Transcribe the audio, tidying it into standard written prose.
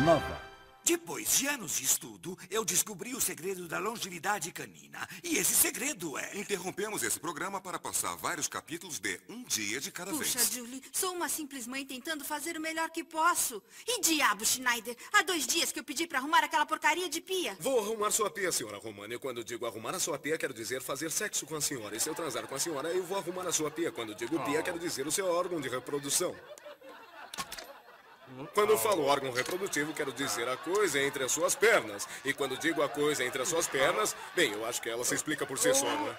nova. Depois de anos de estudo, eu descobri o segredo da longevidade canina. E esse segredo é... Interrompemos esse programa para passar vários capítulos de um dia de cada vez. Puxa, Julie, sou uma simples mãe tentando fazer o melhor que posso. E diabo, Schneider, há 2 dias que eu pedi para arrumar aquela porcaria de pia. Vou arrumar sua pia, senhora Romana. E quando eu digo arrumar a sua pia, quero dizer fazer sexo com a senhora. E se eu transar com a senhora, eu vou arrumar a sua pia. Quando eu digo pia, quero dizer o seu órgão de reprodução. Quando eu falo órgão reprodutivo, quero dizer a coisa entre as suas pernas. E quando digo a coisa entre as suas pernas, bem, eu acho que ela se explica por si só, né?